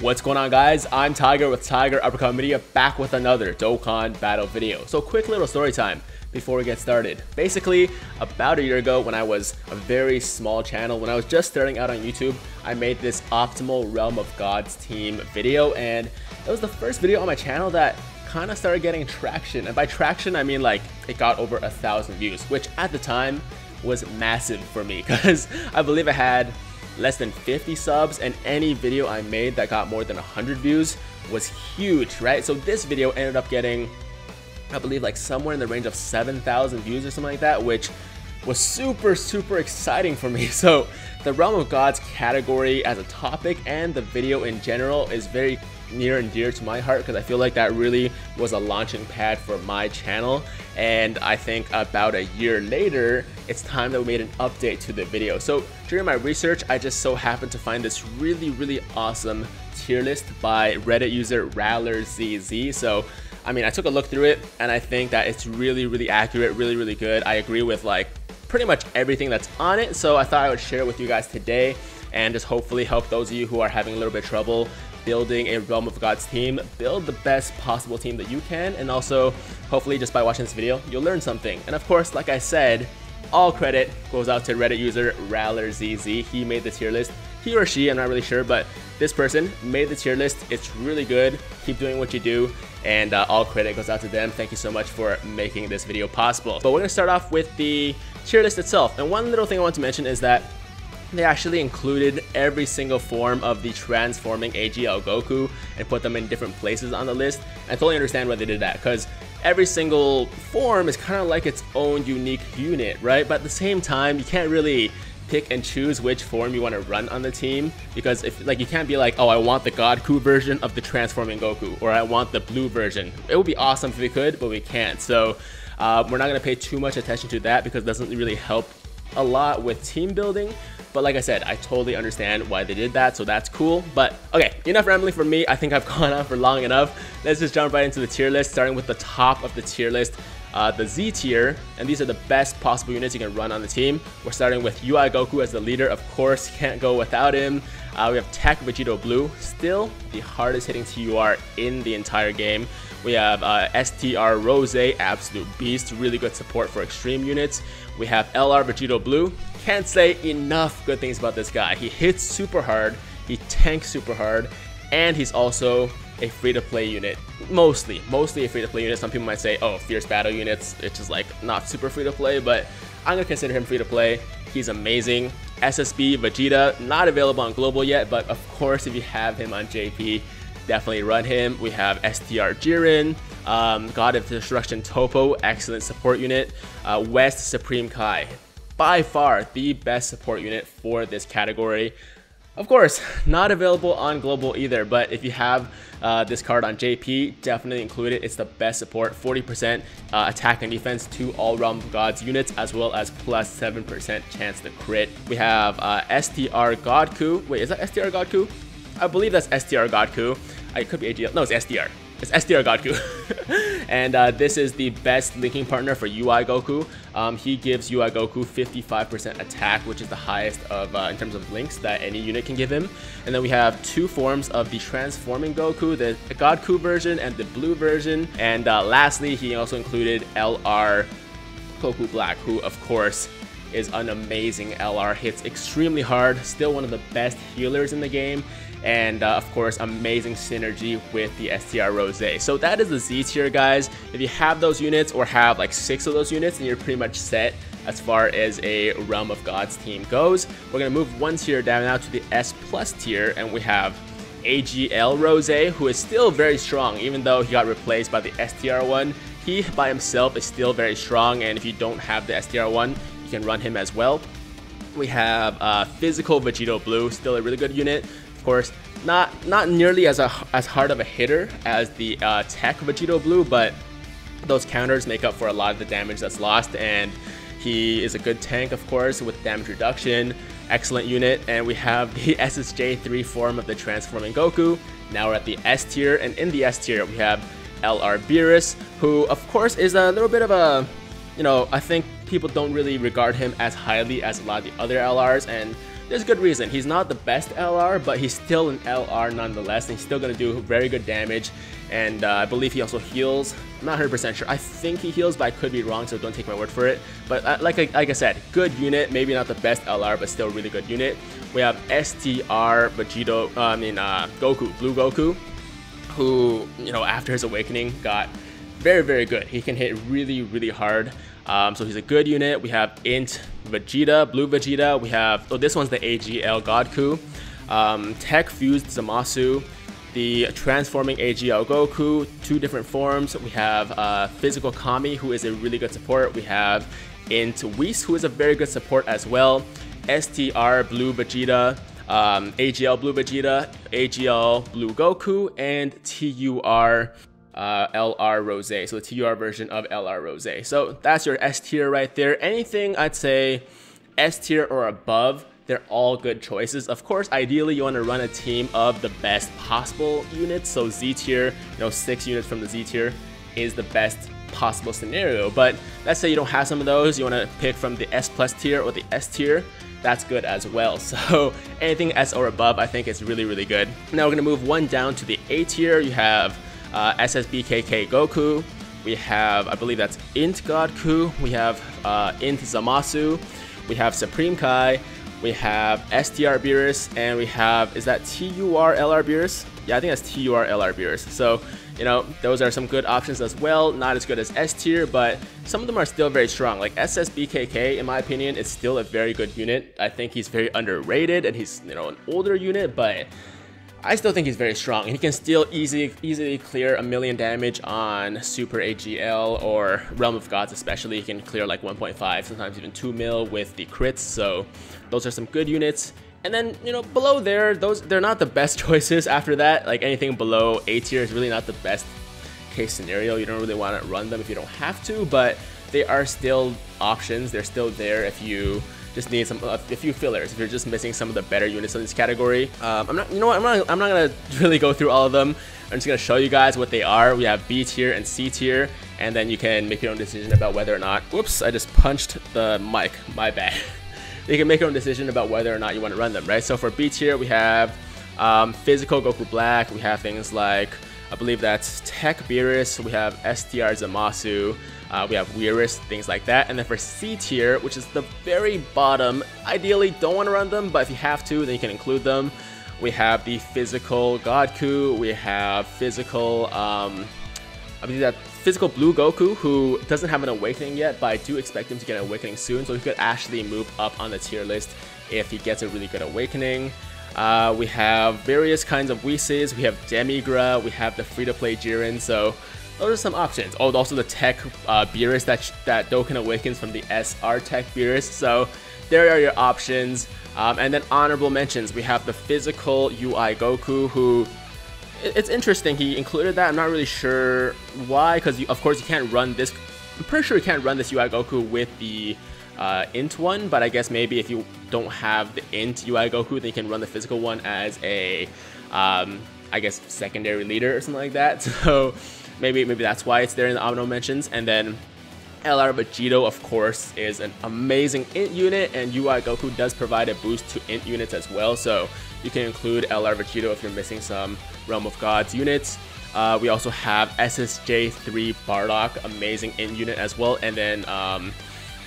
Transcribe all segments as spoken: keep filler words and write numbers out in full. What's going on, guys? I'm Tiger with Tiger Uppercut Media, back with another Dokkan Battle video. So quick little story time before we get started. Basically, about a year ago when I was a very small channel, when I was just starting out on YouTube, I made this Optimal Realm of Gods team video, and it was the first video on my channel that kind of started getting traction. And by traction, I mean like it got over a thousand views, which at the time was massive for me because I believe I had less than fifty subs, and any video I made that got more than one hundred views was huge, right? So this video ended up getting, I believe, like somewhere in the range of seven thousand views or something like that, which was super super exciting for me. So the Realm of Gods category as a topic and the video in general is very near and dear to my heart because I feel like that really was a launching pad for my channel. And I think about a year later, it's time that we made an update to the video. So during my research, I just so happened to find this really really awesome tier list by Reddit user RallerZZ. So I mean, I took a look through it and I think that it's really really accurate, really really good. I agree with like pretty much everything that's on it, so I thought I would share it with you guys today and just hopefully help those of you who are having a little bit of trouble building a Realm of Gods team. Build the best possible team that you can, and also hopefully just by watching this video you'll learn something. And of course, like I said, all credit goes out to Reddit user RallerZZ. He made the tier list. He or she, I'm not really sure, but this person made the tier list. It's really good. Keep doing what you do, and uh, all credit goes out to them. Thank you so much for making this video possible. But we're gonna start off with the tier list itself, and one little thing I want to mention is that they actually included every single form of the transforming A G L Goku and put them in different places on the list. I totally understand why they did that, because every single form is kind of like its own unique unit, right? But at the same time, you can't really pick and choose which form you want to run on the team, because if like you can't be like, oh, I want the Godku version of the transforming Goku, or I want the blue version. It would be awesome if we could, but we can't. So uh, we're not going to pay too much attention to that because it doesn't really help a lot with team building. But like I said, I totally understand why they did that, so that's cool. But okay, enough rambling for me. I think I've gone on for long enough. Let's just jump right into the tier list, starting with the top of the tier list, uh, the Z tier. And these are the best possible units you can run on the team. We're starting with U I Goku as the leader. Of course, can't go without him. Uh, we have Tech Vegito Blue, still the hardest hitting T U R in the entire game. We have uh, S T R Rose, absolute beast, really good support for extreme units. We have L R Vegito Blue. Can't say enough good things about this guy. He hits super hard, he tanks super hard, and he's also a free-to-play unit. Mostly, mostly a free-to-play unit. Some people might say, oh, fierce battle units, it's just like not super free-to-play, but I'm gonna consider him free-to-play. He's amazing. S S B Vegeta, not available on global yet, but of course if you have him on J P, definitely run him. We have S T R Jiren, um, God of Destruction Toppo, excellent support unit. Uh, West Supreme Kai, by far the best support unit for this category. Of course, not available on global either, but if you have uh, this card on J P, definitely include it. It's the best support, forty percent uh, attack and defense to all Realm of Gods units, as well as plus seven percent chance to crit. We have uh, S T R Godku. Wait, is that S T R Godku? I believe that's S T R Godku. It could be A G L. No, it's S T R. It's S T R Godku. And uh, this is the best linking partner for U I Goku. Um, he gives U I Goku fifty-five percent attack, which is the highest of uh, in terms of links that any unit can give him. And then we have two forms of the transforming Goku, the Godku version and the blue version. And uh, lastly, he also included L R Goku Black, who of course is an amazing L R, hits extremely hard, still one of the best healers in the game, and uh, of course amazing synergy with the S T R Rose. So that is the Z tier, guys. If you have those units or have like six of those units, and you're pretty much set as far as a Realm of Gods team goes. We're gonna move one tier down now to the S plus tier, and we have A G L Rose, who is still very strong even though he got replaced by the S T R one. He by himself is still very strong, and if you don't have the S T R one, you can run him as well. We have uh, Physical Vegito Blue, still a really good unit. Of course, not not nearly as a as hard of a hitter as the uh, Tech Vegito Blue, but those counters make up for a lot of the damage that's lost, and he is a good tank, of course, with damage reduction. Excellent unit. And we have the S S J three form of the transforming Goku. Now we're at the S tier, and in the S tier we have L R Beerus, who of course is a little bit of a, you know, I think people don't really regard him as highly as a lot of the other L Rs, and There's good reason. He's not the best L R, but he's still an L R nonetheless, and he's still going to do very good damage. And uh, I believe he also heals. I'm not one hundred percent sure. I think he heals, but I could be wrong, so don't take my word for it. But uh, like, I, like I said, good unit. Maybe not the best L R, but still really good unit. We have S T R Vegito, uh, I mean uh, Goku, Blue Goku, who, you know, after his awakening got very, very good. He can hit really, really hard. Um, so he's a good unit. We have Int Vegeta, Blue Vegeta. We have, oh, this one's the A G L Godku, um, Tech Fused Zamasu, the Transforming A G L Goku, two different forms. We have uh, Physical Kami, who is a really good support. We have Int Whis, who is a very good support as well. S T R Blue Vegeta, um, A G L Blue Vegeta, A G L Blue Goku, and T U R Uh, L R Rose, so the T U R version of L R Rose. So that's your S tier right there. Anything I'd say S tier or above, they're all good choices. Of course, ideally you want to run a team of the best possible units. So Z tier, you know, six units from the Z tier is the best possible scenario. But let's say you don't have some of those, you want to pick from the S plus tier or the S tier. That's good as well. So anything S or above, I think is really, really good. Now we're going to move one down to the A tier. You have Uh, S S B K K Goku, we have, I believe that's Int Godku, we have uh, Int Zamasu, we have Supreme Kai, we have S T R Beerus, and we have, is that T U R L R Beerus? Yeah, I think that's T U R L R Beerus. So, you know, those are some good options as well. Not as good as S tier, but some of them are still very strong. Like S S B K K, in my opinion, is still a very good unit. I think he's very underrated, and he's, you know, an older unit, but I still think he's very strong, and he can still easily easily clear a million damage on Super A G L or Realm of Gods especially. He can clear like one point five, sometimes even two mil with the crits, so those are some good units. And then, you know, below there, those they're not the best choices after that. Like anything below A tier is really not the best case scenario. You don't really want to run them if you don't have to, but they are still options. They're still there if you just need some a few fillers, if you're just missing some of the better units in this category. Um, I'm not, you know what, I'm not, I'm not gonna really go through all of them. I'm just gonna show you guys what they are. We have B tier and C tier, and then you can make your own decision about whether or not, whoops, I just punched the mic, my bad. You can make your own decision about whether or not you wanna run them, right? So for B tier, we have um, Physical Goku Black, we have things like, I believe that's Tech Beerus, we have S T R Zamasu, uh, we have Beerus, things like that. And then for C tier, which is the very bottom, ideally don't want to run them, but if you have to, then you can include them. We have the Physical Godku, we have Physical, um, I believe that Physical Blue Goku, who doesn't have an awakening yet, but I do expect him to get an awakening soon, so he could actually move up on the tier list if he gets a really good awakening. Uh, we have various kinds of Whis, we have Demigra, we have the free-to-play Jiren, so those are some options. Oh, also the Tech uh, Beerus that, that Dokkan awakens from the S R Tech Beerus, so there are your options. Um, and then honorable mentions, we have the Physical U I Goku, who, it, it's interesting he included that. I'm not really sure why, because of course you can't run this, I'm pretty sure you can't run this U I Goku with the Uh, int one, but I guess maybe if you don't have the int U I Goku, then you can run the physical one as a, um, I guess, secondary leader or something like that. So maybe maybe that's why it's there in the honorable mentions. And then L R Vegito, of course, is an amazing int unit, and U I Goku does provide a boost to int units as well. So you can include L R Vegito if you're missing some Realm of Gods units. Uh, we also have S S J three Bardock, amazing int unit as well, and then. Um,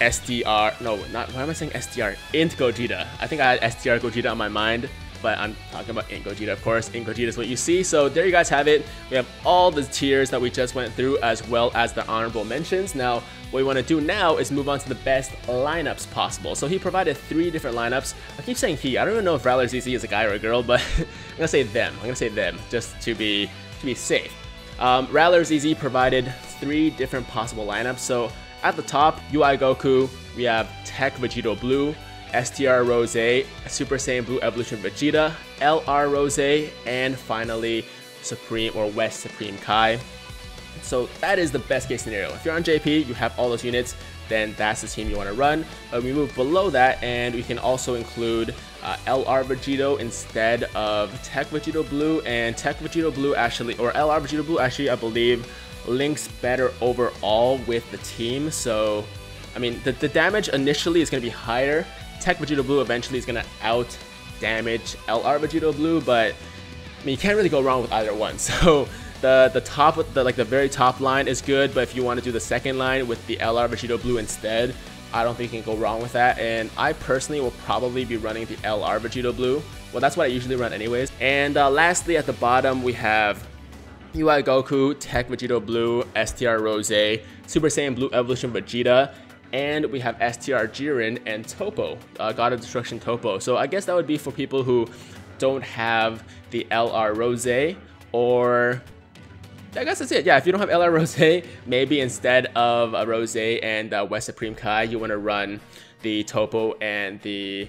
S T R, no, not, why am I saying S T R? Int Gogeta. I think I had S T R Gogeta on my mind, but I'm talking about Int Gogeta, of course. Int Gogeta is what you see. So there you guys have it. We have all the tiers that we just went through, as well as the honorable mentions. Now, what we want to do now is move on to the best lineups possible. So he provided three different lineups. I keep saying he. I don't even know if RallerZZ is a guy or a girl, but I'm gonna say them. I'm gonna say them just to be to be safe. Um, RallerZZ provided three different possible lineups. So at the top, U I Goku, we have Tech Vegito Blue, S T R Rose, Super Saiyan Blue Evolution Vegeta, L R Rose, and finally Supreme or West Supreme Kai. So that is the best case scenario. If you're on J P, you have all those units, then that's the team you want to run. But we move below that, and we can also include uh, L R Vegito instead of Tech Vegito Blue, and Tech Vegito Blue actually, or L R Vegito Blue actually, I believe, links better overall with the team. So I mean the, the damage initially is going to be higher. Tech Vegito Blue eventually is going to out-damage L R Vegito Blue, but I mean, you can't really go wrong with either one. So the the top, the, like the very top line is good, but if you want to do the second line with the L R Vegito Blue instead, I don't think you can go wrong with that. And I personally will probably be running the L R Vegito Blue. Well, that's what I usually run anyways. And uh, lastly, at the bottom, we have U I Goku, Tech Vegito Blue, S T R Rose, Super Saiyan Blue Evolution Vegeta, and we have S T R Jiren and Toppo, uh, God of Destruction Toppo. So I guess that would be for people who don't have the L R Rose, or I guess that's it. Yeah, if you don't have L R Rose, maybe instead of a Rose and uh, West Supreme Kai, you want to run the Toppo and the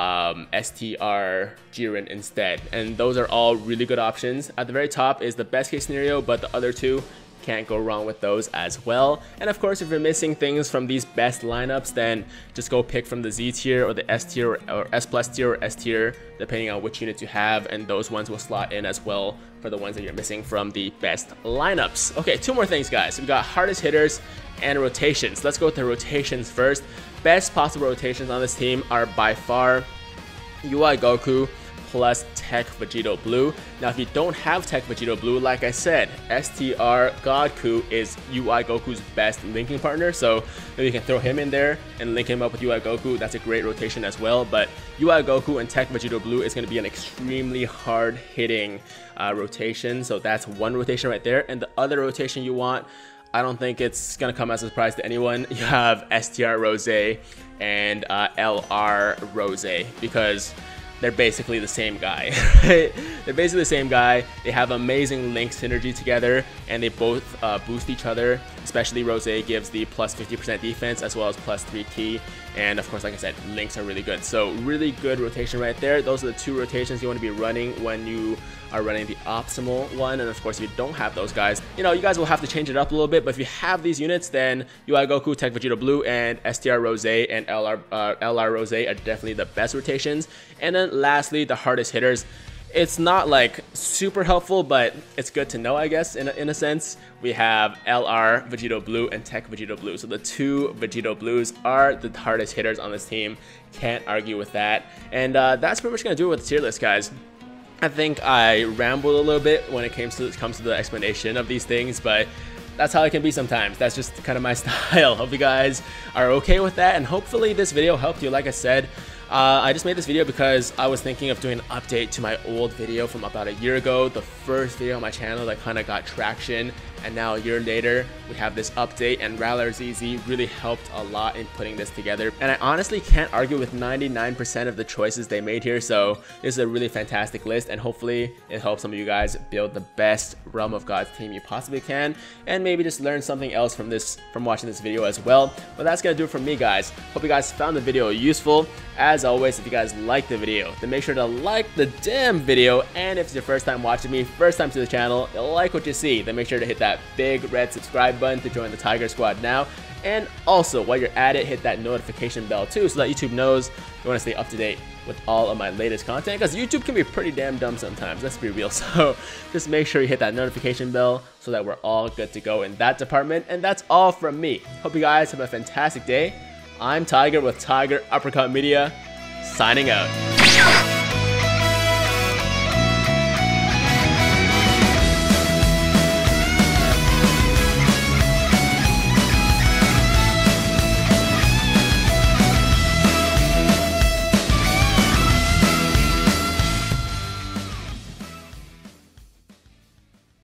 Um, S T R Jiren instead, and those are all really good options. At the very top is the best case scenario, but the other two, can't go wrong with those as well. And of course, if you're missing things from these best lineups, then just go pick from the Z tier or the S tier or S plus tier or S tier, depending on which unit you have, and those ones will slot in as well for the ones that you're missing from the best lineups. Okay, two more things, guys. We've got hardest hitters and rotations. Let's go with the rotations first. Best possible rotations on this team are by far U I Goku plus Tech Vegito Blue. Now, if you don't have Tech Vegito Blue, like I said, S T R Godku is U I Goku's best linking partner, so maybe you can throw him in there and link him up with U I Goku. That's a great rotation as well, but U I Goku and Tech Vegito Blue is going to be an extremely hard-hitting uh, rotation, so that's one rotation right there. And the other rotation you want, I don't think it's going to come as a surprise to anyone. You have S T R Rose and uh, L R Rose, because they're basically the same guy, right? They're basically the same guy. They have amazing link synergy together, and they both uh, boost each other, especially Rose gives the plus fifty percent defense as well as plus three key. And of course, like I said, links are really good. So really good rotation right there. Those are the two rotations you want to be running when you are running the optimal one. And of course, if you don't have those guys, you know, you guys will have to change it up a little bit. But if you have these units, then U I Goku, Tech Vegito Blue, and S T R Rose and L R, uh, L R Rose are definitely the best rotations. And then lastly, the hardest hitters. It's not like super helpful, but it's good to know, I guess, in a, in a sense. We have L R Vegito Blue and Tech Vegito Blue. So the two Vegito Blues are the hardest hitters on this team. Can't argue with that. And uh, that's pretty much going to do it with the tier list, guys. I think I rambled a little bit when it comes to, comes to the explanation of these things, but that's how it can be sometimes. That's just kind of my style. Hope you guys are okay with that, and hopefully this video helped you. Like I said, Uh, I just made this video because I was thinking of doing an update to my old video from about a year ago, the first video on my channel that kind of got traction, and now a year later we have this update, and RallerZZ really helped a lot in putting this together, and I honestly can't argue with ninety-nine percent of the choices they made here. So this is a really fantastic list, and hopefully it helps some of you guys build the best Realm of Gods team you possibly can, and maybe just learn something else from this, from watching this video as well. But that's gonna do it for me, guys. Hope you guys found the video useful. As As always, if you guys like the video, then make sure to like the damn video, and if it's your first time watching me, first time to the channel, you like what you see, then make sure to hit that big red subscribe button to join the Tiger Squad now. And also, while you're at it, hit that notification bell too, so that YouTube knows you want to stay up to date with all of my latest content, because YouTube can be pretty damn dumb sometimes, let's be real. So just make sure you hit that notification bell so that we're all good to go in that department. And that's all from me. Hope you guys have a fantastic day. I'm Tiger with Tiger Uppercut Media, signing out.